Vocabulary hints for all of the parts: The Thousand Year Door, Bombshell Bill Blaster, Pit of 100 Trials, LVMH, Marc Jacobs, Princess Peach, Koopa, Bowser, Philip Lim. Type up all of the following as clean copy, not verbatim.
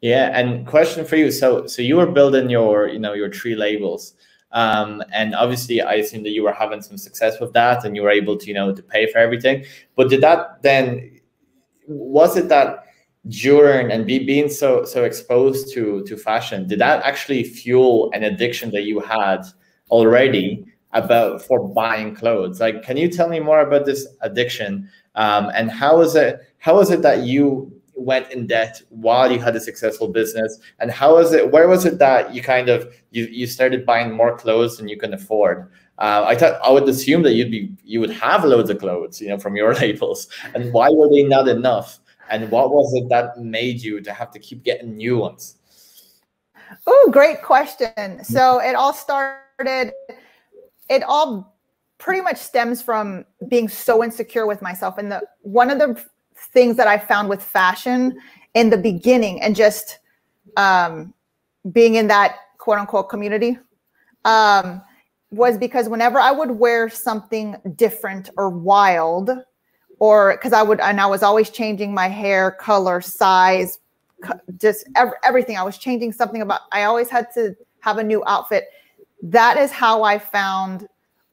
Yeah, and question for you. So you were building your, your three labels. And obviously I assume that you were having some success with that and you were able to, to pay for everything. But did that then, was it that during and being so exposed to fashion, did that actually fuel an addiction that you had already for buying clothes? Like, can you tell me more about this addiction? And how is it that you went in debt while you had a successful business? And how is it, where was it that you kind of, you started buying more clothes than you can afford? I would assume that you would have loads of clothes, from your labels. And why were they not enough? And what was it that made you to have to keep getting new ones? Oh, great question. So it all started, it all pretty much stems from being so insecure with myself. And one of the things that I found with fashion in the beginning and just being in that quote unquote community was because whenever I would wear something different or wild, or because I was always changing my hair color, size, just everything. I was changing something about, I always had to have a new outfit. That is how I found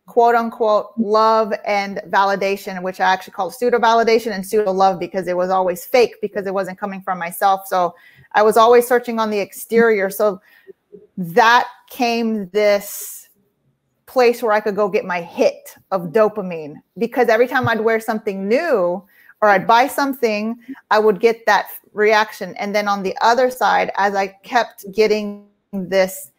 quote unquote love and validation, which I actually call pseudo validation and pseudo love, because it was always fake, because it wasn't coming from myself. So I was always searching on the exterior. So that came this place where I could go get my hit of dopamine, because every time I'd wear something new or I'd buy something, I would get that reaction. And then on the other side, as I kept getting this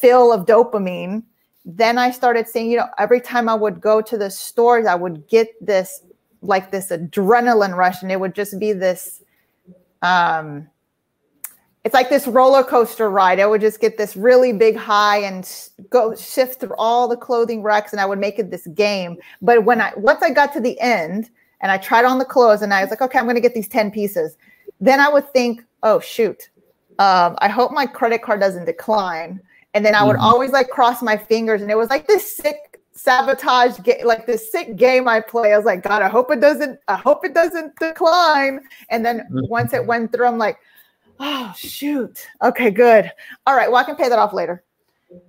fill of dopamine, then I started seeing, every time I would go to the stores, I would get this adrenaline rush, and it would just be this, it's like this roller coaster ride. I would just get this really big high and go shift through all the clothing racks, and I would make it this game. But once I got to the end and I tried on the clothes and I was like, okay, I'm going to get these 10 pieces. Then I would think, oh shoot, I hope my credit card doesn't decline. And then I would always cross my fingers, and it was like this sick sabotage, like this sick game I play. I was like, God, I hope it doesn't decline. And then once it went through, I'm like, oh shoot, okay, good, all right, well I can pay that off later.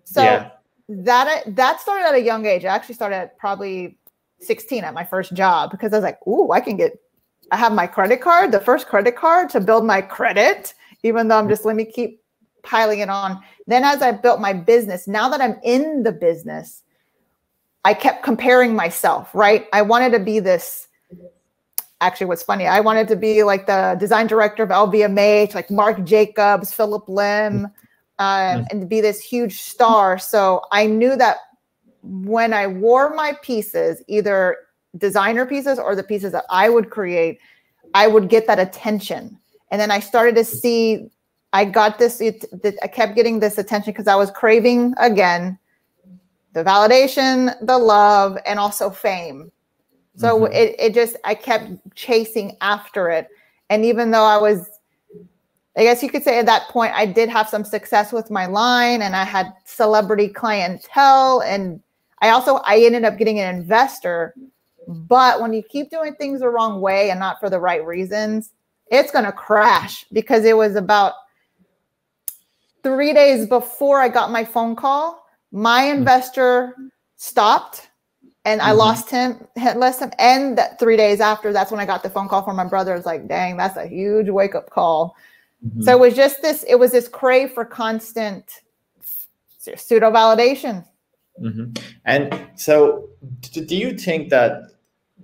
So yeah. that started at a young age. I actually started at probably 16 at my first job, because I was like, ooh, I have my credit card, the first credit card to build my credit, even though let me keep piling it on. Then as I built my business, now that I'm in the business, I kept comparing myself, right? I wanted to be this, actually what's funny, I wanted to be like the design director of LVMH, like Marc Jacobs, Philip Lim, and be this huge star. So I knew that when I wore my pieces, either designer pieces or the pieces that I would create, I would get that attention. And then I started to see, I kept getting this attention because I was craving, again, the validation, the love, and also fame. So it just, I kept chasing after it. And even though I guess you could say at that point, I did have some success with my line, and I had celebrity clientele. And I ended up getting an investor. But when you keep doing things the wrong way and not for the right reasons, it's going to crash. Because it was about 3 days before I got my phone call, my investor stopped, and I lost him. And that 3 days after, that's when I got the phone call from my brother. I was like, dang, that's a huge wake up call. So it was just this, it was this crave for constant pseudo validation. And so do you think that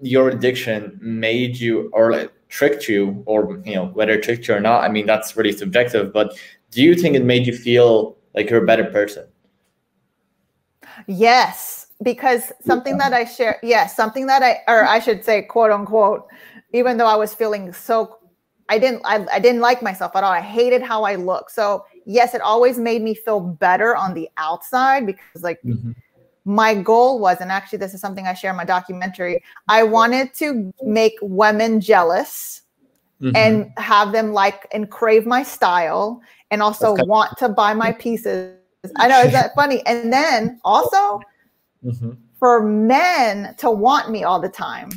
your addiction made you, or like tricked you, or, whether it tricked you or not, I mean, that's really subjective, but do you think it made you feel like you're a better person? Yes, because something that I share, yes, something that I should say, quote unquote, even though I was feeling so, I didn't like myself at all. I hated how I looked. So yes, it always made me feel better on the outside, because my goal was, and actually this is something I share in my documentary, I wanted to make women jealous and have them like and crave my style, and also want to buy my pieces. I know, is that funny? And then also for men to want me all the time.